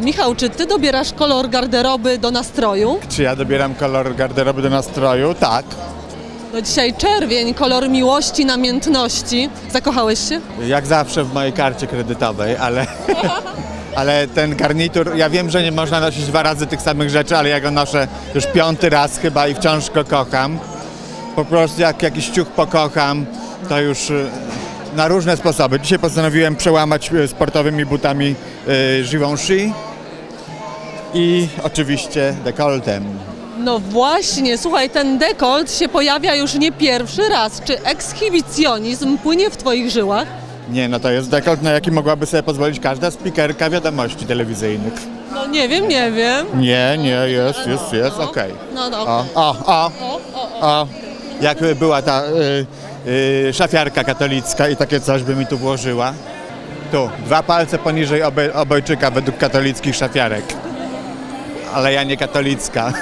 Michał, czy ty dobierasz kolor garderoby do nastroju? Czy ja dobieram kolor garderoby do nastroju? Tak. No dzisiaj czerwień, kolor miłości, namiętności. Zakochałeś się? Jak zawsze w mojej karcie kredytowej, ale... Ale ten garnitur, ja wiem, że nie można nosić dwa razy tych samych rzeczy, ale ja go noszę już 5. raz chyba i wciąż go kocham. Po prostu jak jakiś ciuch pokocham, to już na różne sposoby. Dzisiaj postanowiłem przełamać sportowymi butami Givenchy i oczywiście dekoltem. No właśnie, słuchaj, ten dekolt się pojawia już nie pierwszy raz. Czy ekshibicjonizm płynie w twoich żyłach? Nie, no to jest dekolt, na jaki mogłaby sobie pozwolić każda spikerka wiadomości telewizyjnych. No nie wiem, nie wiem. Nie, jest, okej. No, jakby była ta szafiarka katolicka i takie coś by mi tu włożyła. Tu, 2 palce poniżej obojczyka według katolickich szafiarek. Ale ja nie katolicka.